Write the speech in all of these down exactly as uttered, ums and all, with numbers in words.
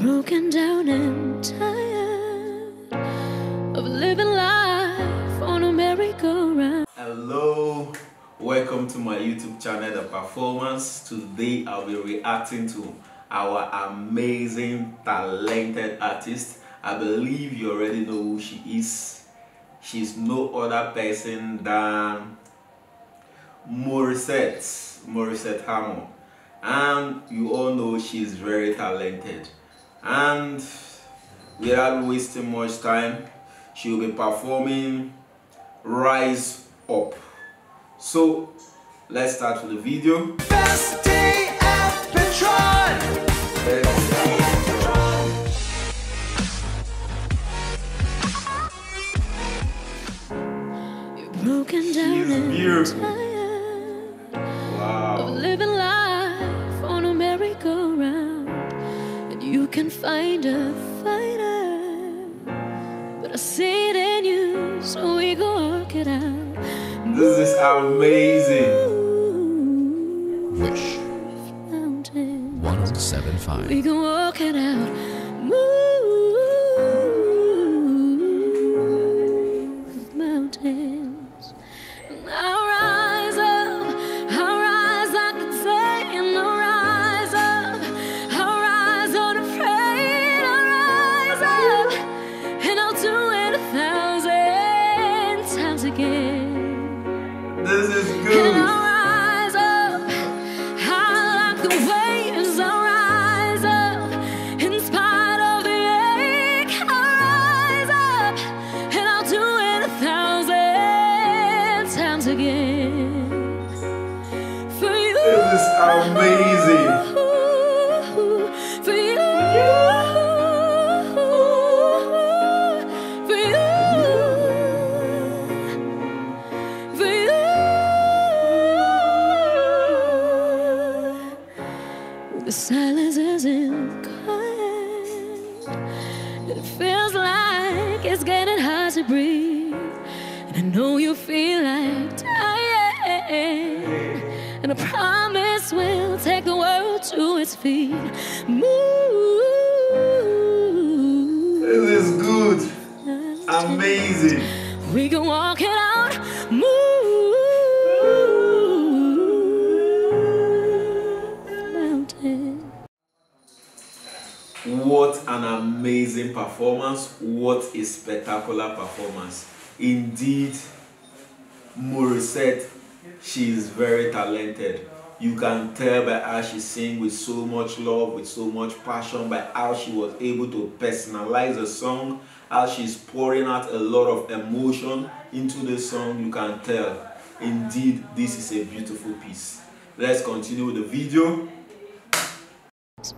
broken down and tired of living life on a merry-go-round. Hello, welcome to my YouTube channel, The Performance. Today I'll be reacting to our amazing, talented artist. I believe you already know who she is. She's no other person than Morissette, Morissette Amon. And you all know she's very talented. And without wasting much time, she'll be performing Rise Up. So let's start with the video. Best day at Patron. Best day at Patron. You're broken down and beautiful. Wow. Of living life on a merry-go-round, and you can find a fighter, but I see it in you, so we go work it out. This is amazing. Wish one oh seven point five. We can walk it out. Move mountains. I'll rise up. I'll rise like the day, and I'll rise up. I'll rise unafraid. I'll rise up, and I'll do it a thousand times again. This is good. And I'll rise up. I like the waves. I'll rise up. In spite of the ache, I'll rise up. And I'll do it a thousand times again. For you. This is amazing. For you. The silence isn't quiet. It feels like it's getting hard to breathe. And I know you feel like dying. And I promise we'll take the world to its feet. Move. This is good. Amazing. We can walk it out. Move. What an amazing performance. What a spectacular performance. Indeed, Morissette, she is very talented. You can tell by how she sings with so much love, with so much passion, by how she was able to personalize the song, how she's pouring out a lot of emotion into the song, you can tell. Indeed, this is a beautiful piece. Let's continue with the video. And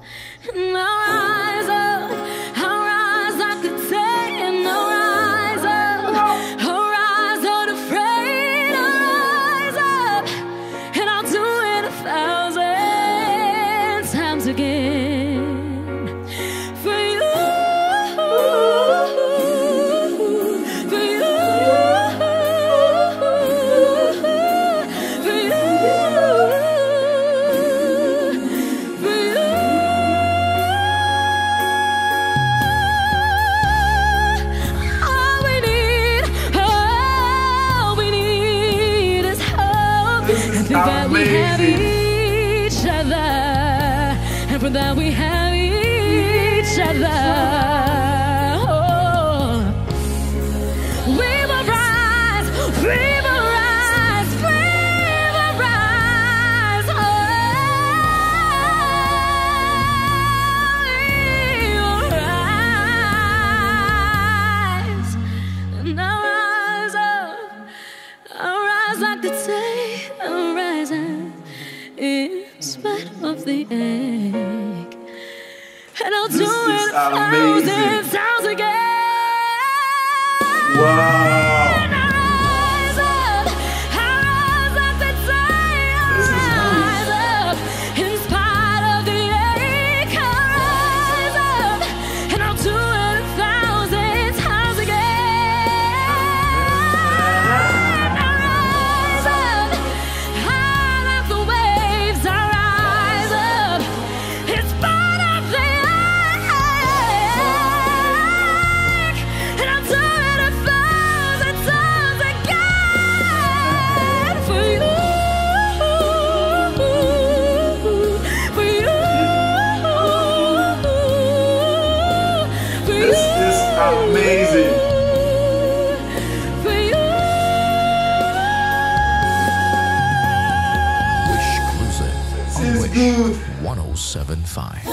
I'll rise up, I'll rise like the day, and I'll rise up, I'll rise unafraid, I'll rise up, and I'll do it a thousand times again. For you, for you, for you, for you. That we have each other, and for that we have each other. Oh. We will rise, we will rise, we will rise. Oh, we will rise. And I'll rise up, I'll rise like the day, I'll rise. In spite of the ache, and I'll do it a thousand times again. Wow. And I'll rise up, I'll rise up the day, I'll rise up. In spite of the ache, I'll rise up, and I'll do it a thousand times again. Wish one oh seven point five.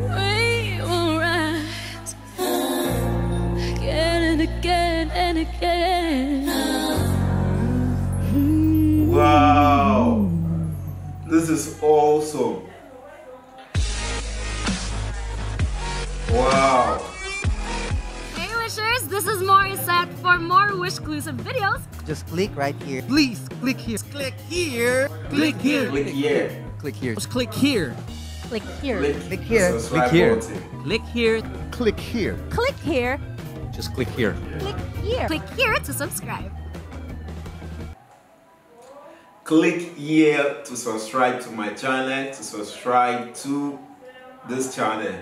We will rise again and again and again. Wow, this is awesome. Wow. Hey Wishers, this is Morissette. For more WishClusive videos, just click right here. Please click here. Click here. Click here. Click here. Click here. Click here. Click here. Click here. Click here. Click here. Click here. Click here. Just click here. Click here. Click here to subscribe. Click here to subscribe to my channel. To subscribe to this channel.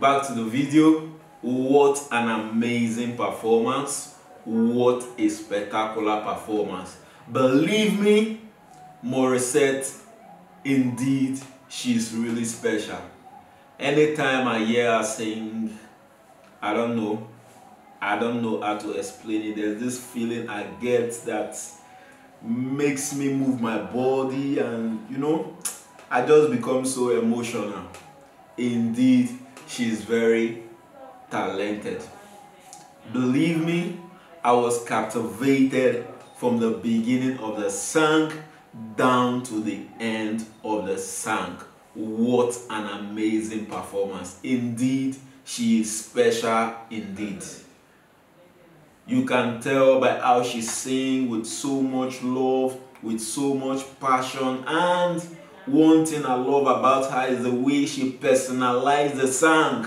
Back to the video. What an amazing performance. What a spectacular performance. Believe me, Morissette, indeed, she's really special. Anytime I hear her sing, I don't know, I don't know how to explain it. There's this feeling I get that makes me move my body, and you know, I just become so emotional. Indeed, she's very talented. Believe me, I was captivated from the beginning of the song down to the end of the song. What an amazing performance. Indeed, she is special indeed. You can tell by how she sings with so much love, with so much passion, and one thing I love about her is the way she personalized the song,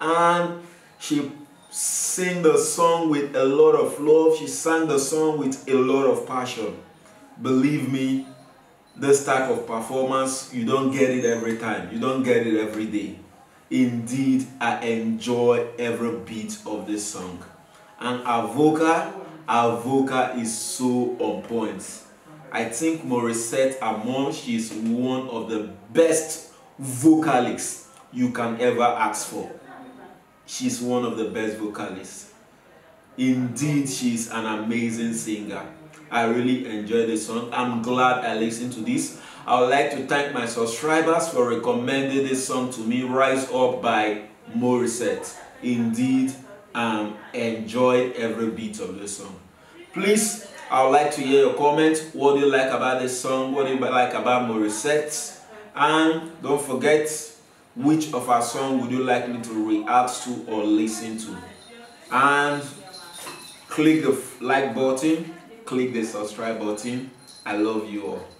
and she sang the song with a lot of love. She sang the song with a lot of passion. Believe me, this type of performance, you don't get it every time. You don't get it every day. Indeed, I enjoy every beat of this song. And our vocal, our vocal is so on point. I think Morissette Amon, she is one of the best vocalists you can ever ask for. She's one of the best vocalists. Indeed, she's an amazing singer. I really enjoy this song. I'm glad I listened to this. I would like to thank my subscribers for recommending this song to me, Rise Up by Morissette. Indeed, I enjoyed every beat of this song. Please, I would like to hear your comments. What do you like about this song? What do you like about Morissette? And don't forget, which of our songs would you like me to react to or listen to? And click the like button, click the subscribe button. I love you all.